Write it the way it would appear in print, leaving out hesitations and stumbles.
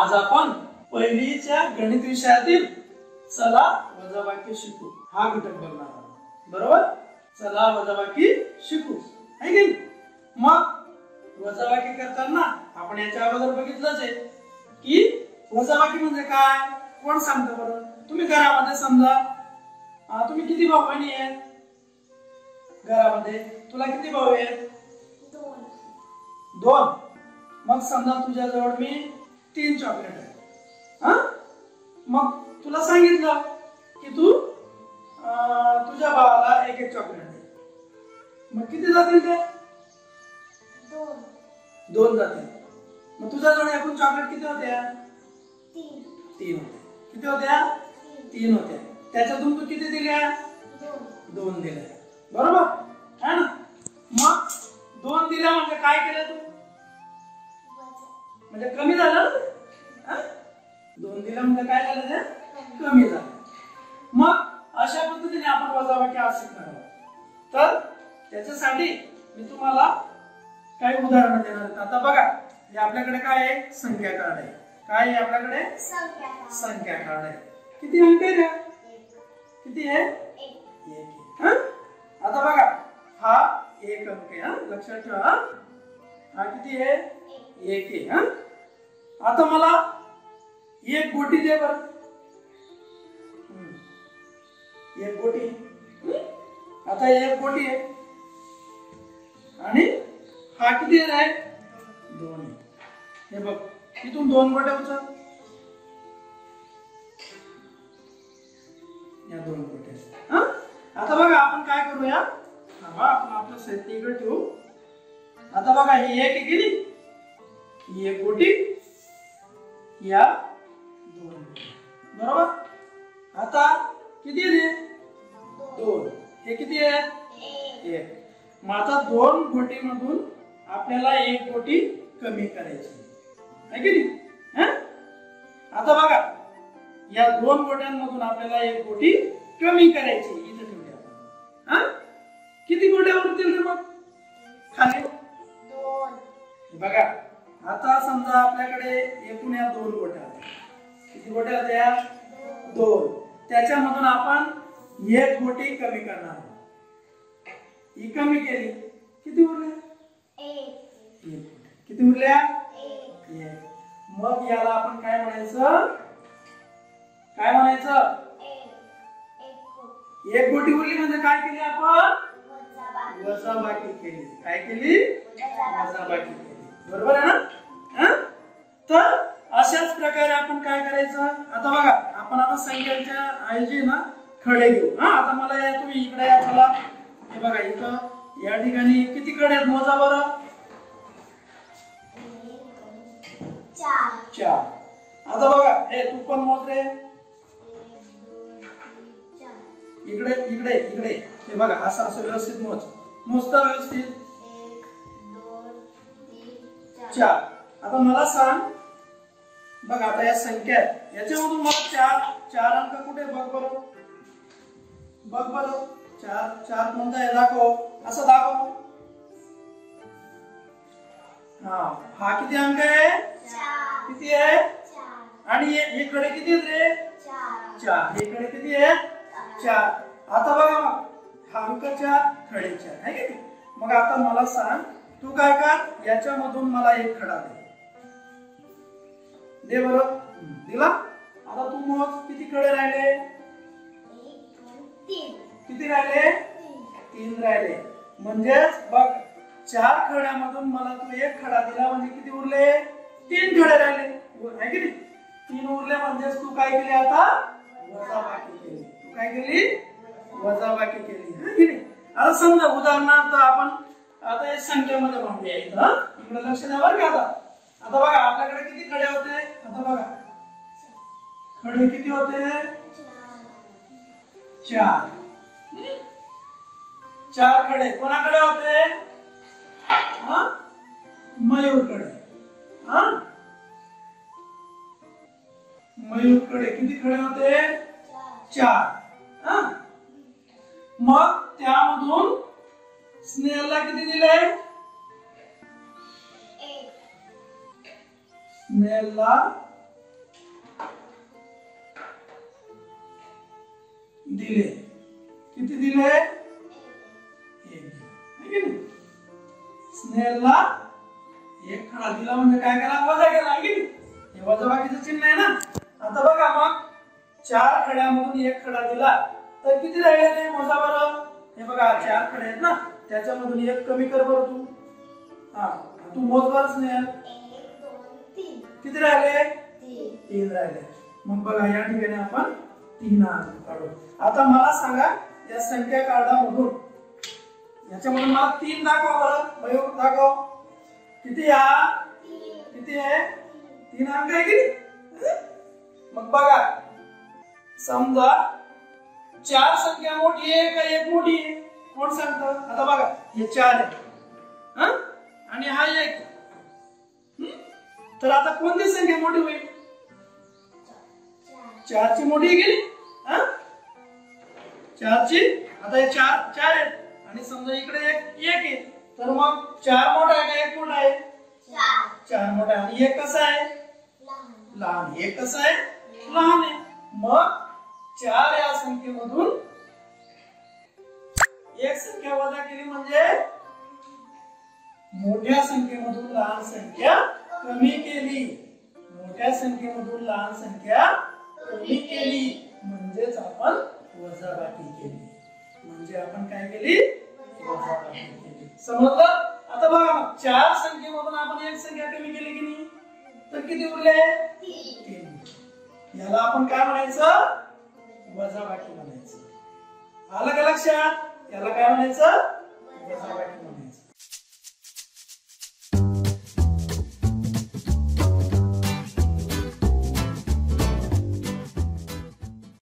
आज आपण पहिलीच्या गणित विषयातील चला वजाबाकी शिकू हा घटक बघणार आहोत, बरोबर? चला वजाबाकी शिकू आहे की नाही? मग वजाबाकी करताना आपण याच्या अगोदर बघितलंच आहे की वजाबाकी म्हणजे काय, कोण सांगतो बरं? तुम्ही घरामध्ये समजा तुम्ही किती भाऊ बहिणी आहेत घरामध्ये? तुला किती भाऊ आहेत? दोन. मग समजा तुझ्या जवळ मी 3 चॉकलेट आहे, हा? मग तुला सांगितलं की तू तुझ्या भावाला 1-1 चॉकलेट दे, मग किती जातील ते? 2 जातील. मग तुझ्या जवळ एकूण चॉकलेट किती होत्या? 3 होत्या. किती होत्या? 3 होत्या. त्याच्यातून तू किती दिल्या? 2 दिल्या, बरोबर है ना? मग 2 दिल्या म्हणजे काय केलं तू? म्हणजे कमी झालं. 2 दिल्या म्हणजे काय झालं ते? कमी झालं. मग अशा पद्धतीने आपण वजाबाकी आज शिकणार आहोत. तर त्याच्यासाठी मी तुम्हाला काही उदाहरण देणार आहे. आता बघा, हे आपल्याकडे काय आहे? संख्या कार्ड आहे. काय आहे आपल्याकडे? संख्या कार्ड आहे. किती अंक आहे रे? किती आहे? 1. हा, आता बघा, हा 1 अंक आहे, हा लक्षात ठेवा. हा किती आहे? 1 आहे. हा, आता मला 1 गोटी दे बर. 1 गोटी. आता 1 गोटी आहे आणि हा किती आहे? 2 आहे. हे बघ, इथून 2 गोट्या उचल. या 2 गोट्या. हा, आता बघा आपण काय करूया, आपण आपलं साहित्य इकडे ठेवू. आता बघा, ही 1 गेली, ही 1 गोटी, या 2, बरोबर? आता किती आहे? 2. हे किती आहे? 1. मग आता 2 गोटी मधून आपल्याला 1 गोटी कमी करायची आहे की नाही? हा, आता बघा, या 2 गोट्यांमधून आपल्याला 1 गोटी कमी करायची. इथे ठेवूया आपण. हा, किती गोट्या उरतील मग खाली? 2. बघा, आता समजा आपल्याकडे एकूण या 2 गोट्या आहेत. किती गोट्या होत्या? 2. त्याच्यामधून आपण 1 गोटी कमी करणार आहोत. ही कमी केली, किती उरल्या? 1. किती उरल्या? 1. मग याला आपण काय म्हणायचं? काय म्हणायचं? 1 गोटी उरली म्हणजे काय केली आपण? वजाबाकी केली. काय केली? वजाबाकी केली, बरोबर आहे ना? तर अशाच प्रकारे आपण काय करायचं? आता बघा, आपण आता संख्यांच्या ऐवजी ना खडे घेऊ. हा, आता मला तुम्ही इकडे या, चला. हे बघा, इथं या ठिकाणी किती खडे आहेत मोजा बरं? 4. आता बघा, हे तू पण मोज रे. इकडे इकडे इकडे. हे बघा, असं व्यवस्थित मोज. मोजता व्यवस्थित. 4. आता मला सांग, बघा, आता या संख्या याच्यामधून मला 4 अंक कुठे? बघ बरं, बघ बरं. 4 कोणता आहे? दाखव, असं दाखव. हा, हा किती अंक आहे? 4. किती आहे? 4. आणि इकडे किती रे? 4. इकडे किती आहे? 4. आता बघा, मग हा अंक 4, खडे 4, आहे की नाही? मग आता मला सांग, तू काय कर, याच्यामधून मला 1 खडा दे बरं. दिला. आता तू मोज, किती खडे राहिले? 3. किती राहिले? 3 राहिले. म्हणजेच बघ, 4 खड्यामधून मला तू 1 खडा दिला, म्हणजे किती उरले? 3 खडे राहिले, आहे की नाही? 3 उरले. म्हणजेच तू काय केले? आता वजाबाकी केली. काय केली? वजाबाकी केली, हा की नाही? आता समजा उदाहरणार्थ आपण आता या संख्येमध्ये भांडूया. इथं इकडे लक्ष द्या बरं का. आता आता बघा, आपल्याकडे किती खडे होते? आता बघा, खडे किती होते? 4. 4 खडे कोणाकडे होते? हा, मयूरकडे. हा, मयूरकडे किती खडे होते? 4. मग त्यामधून स्नेहलला किती दिले? 1. स्नेहलला दिले, किती दिले? एक दिला. स्नेहलला एक खडा दिला म्हणजे काय केला? वजा केला. हे वजाबाकीचं चिन्ह आहे ना. आता बघा मग चार खड्यामधून एक खडा दिला तर किती राहिले मोजा बरं. हे बघा चार खडे आहेत ना, त्याच्यामधून एक कमी कर बरं तू. हां तू मोज बरं स्नेहल. 1 2 3 किती राहिले? 3 राहिले. मग बघा या ठिकाणी आपण 3 काढू. आता मला सांगा या संख्या कार्डामधून याच्यामधून मला 3 दाखवा बरं. बयो दाखव किती या? 3 किती आहे? 3 अंक आहे की नाही. मग बघा समजा चार संख्या मोठी आहे का एक मोठी आहे कोण सांगतं? आता बघा हे 4 आहे हं आणि हा 1. तर आता कोणती संख्या मोठी होईल? 4 ची मोठी गेली हा 4 ची. आता हे 4 आहे आणि समजा इकडे 1 आहे तर मग 4 मोठा आहे का 1 मोठा आहे? 4 मोठा आहे. आणि 1 कसा आहे? लहान. 1 कसा आहे? लहान आहे. मग 4 या संख्येमधून एक संख्या वजा केली म्हणजे मोठ्या संख्येमधून लहान संख्या कमी केली. मोठ्या संख्येमधून लहान संख्या कमी केली म्हणजेच आपण वजाबाकी केली. म्हणजे आपण काय केली? वजाबाकी केली. समजलं? आता बघा 4 संख्येमधून आपण एक संख्या कमी केली की नाही तर किती उरले? 3. याला आपण काय म्हणायचं? वजाबाकी म्हणायचं. आलं का लक्षात? याला काय म्हणायचं? वजाबाकी.